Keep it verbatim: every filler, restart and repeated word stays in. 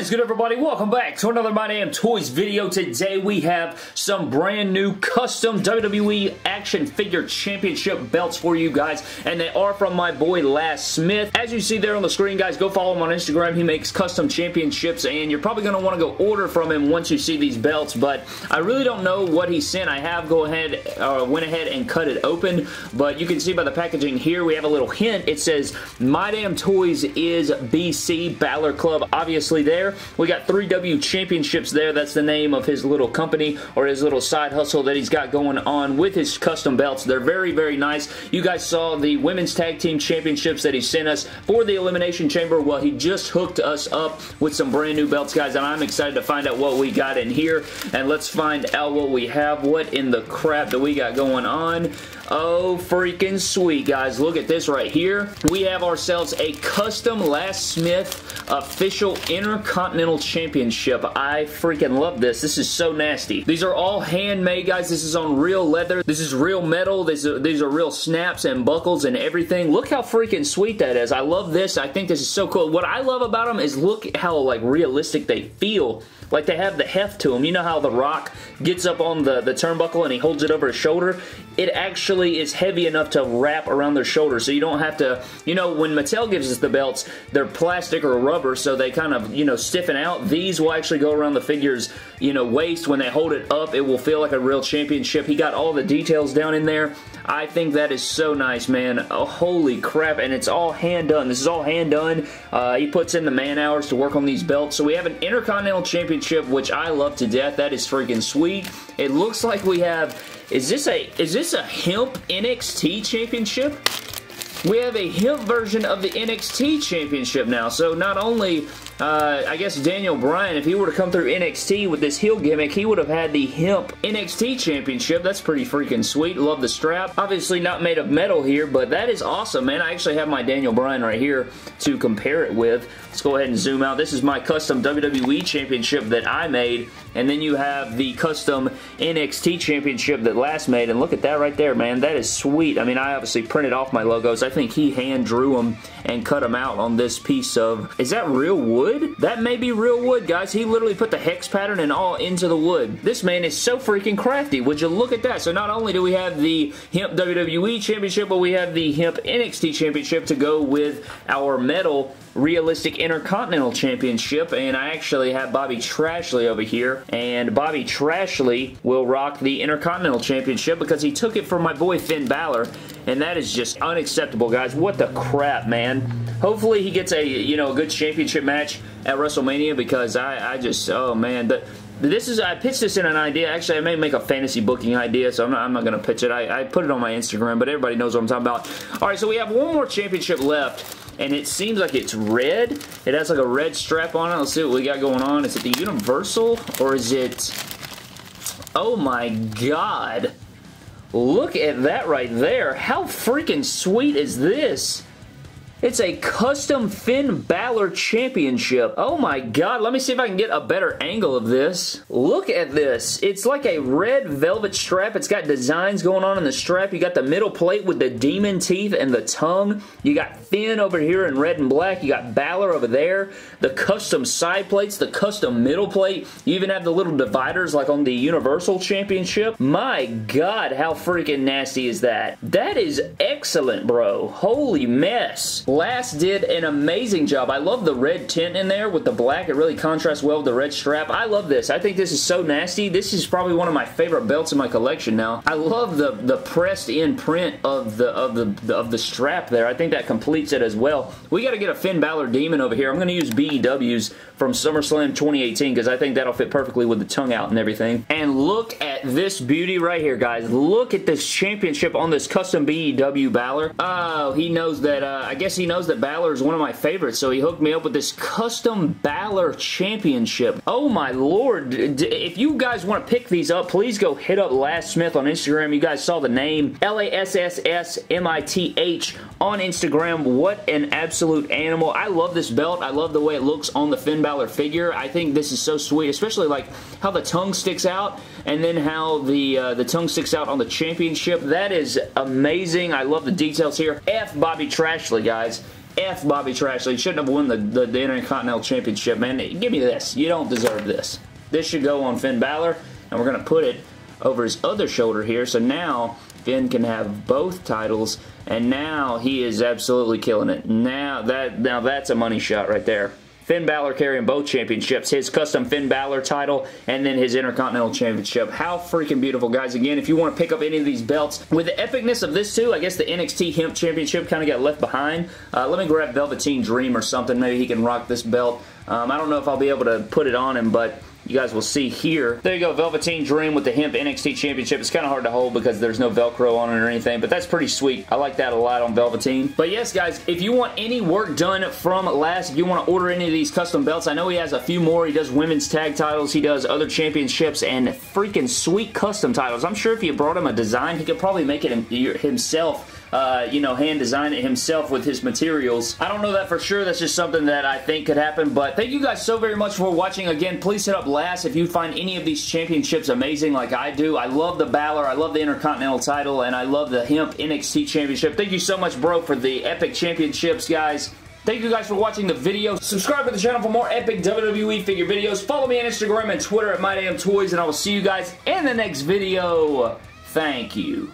What is good, everybody? Welcome back to another My Damn Toys video. Today we have some brand new custom W W E action figure championship belts for you guys, and they are from my boy Lars Smith. As you see there on the screen, guys, go follow him on Instagram. He makes custom championships, and you're probably going to want to go order from him once you see these belts, but I really don't know what he sent. I have go ahead, uh, went ahead and cut it open, but you can see by the packaging here, we have a little hint. It says, My Damn Toys is B C, Balor Club, obviously. There. We got three W Championships there. That's the name of his little company or his little side hustle that he's got going on with his custom belts. They're very, very nice. You guys saw the Women's Tag Team Championships that he sent us for the Elimination Chamber. Well, he just hooked us up with some brand new belts, guys, and I'm excited to find out what we got in here. And let's find out what we have. What in the crap that we got going on? Oh, freaking sweet, guys. Look at this right here. We have ourselves a custom Lars Smith official inner Continental Championship. I freaking love this. This is so nasty. These are all handmade, guys. This is on real leather. This is real metal. These are, these are real snaps and buckles and everything. Look how freaking sweet that is. I love this. I think this is so cool. What I love about them is look how like realistic they feel. Like they have the heft to them. You know how The Rock gets up on the, the turnbuckle and he holds it over his shoulder? It actually is heavy enough to wrap around their shoulder, so you don't have to, you know, when Mattel gives us the belts, they're plastic or rubber, so they kind of, you know, stiffen out. These will actually go around the figure's, you know, waist. When they hold it up, it will feel like a real championship. He got all the details down in there. I think that is so nice, man. Oh, holy crap, and it's all hand done. This is all hand done. Uh, he puts in the man hours to work on these belts. So we have an Intercontinental Championship, which I love to death. That is freaking sweet. It looks like we have, is this a, is this a hemp N X T Championship? We have a hemp version of the N X T Championship now. So not only, uh, I guess Daniel Bryan, if he were to come through N X T with this heel gimmick, he would have had the hemp N X T Championship. That's pretty freaking sweet. Love the strap. Obviously not made of metal here, but that is awesome, man. I actually have my Daniel Bryan right here to compare it with. Let's go ahead and zoom out. This is my custom W W E Championship that I made, and then you have the custom N X T Championship that Lars made, and look at that right there, man. That is sweet. I mean, I obviously printed off my logos. I I think he hand drew them and cut them out on this piece of, is that real wood? That may be real wood, guys. He literally put the hex pattern and all into the wood. This man is so freaking crafty. Would you look at that? So not only do we have the hemp W W E Championship, but we have the hemp N X T Championship to go with our metal realistic Intercontinental Championship, and I actually have Bobby Lashley over here, and Bobby Lashley will rock the Intercontinental Championship because he took it from my boy Finn Balor, and that is just unacceptable, guys. What the crap, man. Hopefully he gets a, you know, a good championship match at WrestleMania, because I, I just, oh man, the This is, I pitched this in an idea. Actually, I may make a fantasy booking idea, so I'm not, I'm not going to pitch it. I, I put it on my Instagram, but everybody knows what I'm talking about. All right, so we have one more championship left, and it seems like it's red. It has like a red strap on it. Let's see what we got going on. Is it the Universal, or is it... Oh my God. Look at that right there. How freaking sweet is this? It's a custom Finn Balor Championship. Oh my God, let me see if I can get a better angle of this. Look at this. It's like a red velvet strap. It's got designs going on in the strap. You got the middle plate with the demon teeth and the tongue. You got Finn over here in red and black. You got Balor over there. The custom side plates, the custom middle plate. You even have the little dividers like on the Universal Championship. My God, how freaking nasty is that? That is excellent, bro. Holy mess. Lars did an amazing job. I love the red tint in there with the black. It really contrasts well with the red strap. I love this. I think this is so nasty. This is probably one of my favorite belts in my collection now. I love the the pressed in print of the of the of the strap there. I think that completes it as well. We got to get a Finn Balor demon over here. I'm going to use B E Ws from SummerSlam twenty eighteen because I think that'll fit perfectly with the tongue out and everything. And look at this beauty right here, guys. Look at this championship on this custom B E W Balor. Oh, he knows that. Uh, I guess. He knows that Balor is one of my favorites, so he hooked me up with this custom Balor Championship. Oh my Lord. If you guys want to pick these up, please go hit up Lars Smith on Instagram. You guys saw the name L A S S S M I T H on Instagram. What an absolute animal. I love this belt. I love the way it looks on the Finn Balor figure. I think this is so sweet, especially like how the tongue sticks out and then how the, uh, the tongue sticks out on the championship. That is amazing. I love the details here. F Bobby Lashley, guys. Guys, F Bobby Lashley. Shouldn't have won the, the, the Intercontinental Championship, man. Give me this. You don't deserve this. This should go on Finn Balor, and we're going to put it over his other shoulder here. So now Finn can have both titles, and now he is absolutely killing it. Now that now that's a money shot right there. Finn Balor carrying both championships, his custom Finn Balor title, and then his Intercontinental Championship. How freaking beautiful, guys. Again, if you want to pick up any of these belts, with the epicness of this too, I guess the N X T Hemp Championship kind of got left behind. Uh, let me grab Velveteen Dream or something. Maybe he can rock this belt. Um, I don't know if I'll be able to put it on him, but you guys will see here. There you go, Velveteen Dream with the Hemp N X T Championship. It's kind of hard to hold because there's no Velcro on it or anything, but that's pretty sweet. I like that a lot on Velveteen. But yes, guys, if you want any work done from Lars, if you want to order any of these custom belts, I know he has a few more. He does women's tag titles, he does other championships, and freaking sweet custom titles. I'm sure if you brought him a design, he could probably make it himself. Uh, you know, hand design it himself with his materials. I don't know that for sure. That's just something that I think could happen. But thank you guys so very much for watching. Again, please hit up Lars if you find any of these championships amazing like I do. I love the Balor. I love the Intercontinental title. And I love the Hemp N X T Championship. Thank you so much, bro, for the epic championships, guys. Thank you guys for watching the video. Subscribe to the channel for more epic W W E figure videos. Follow me on Instagram and Twitter at My Damn Toys. And I will see you guys in the next video. Thank you.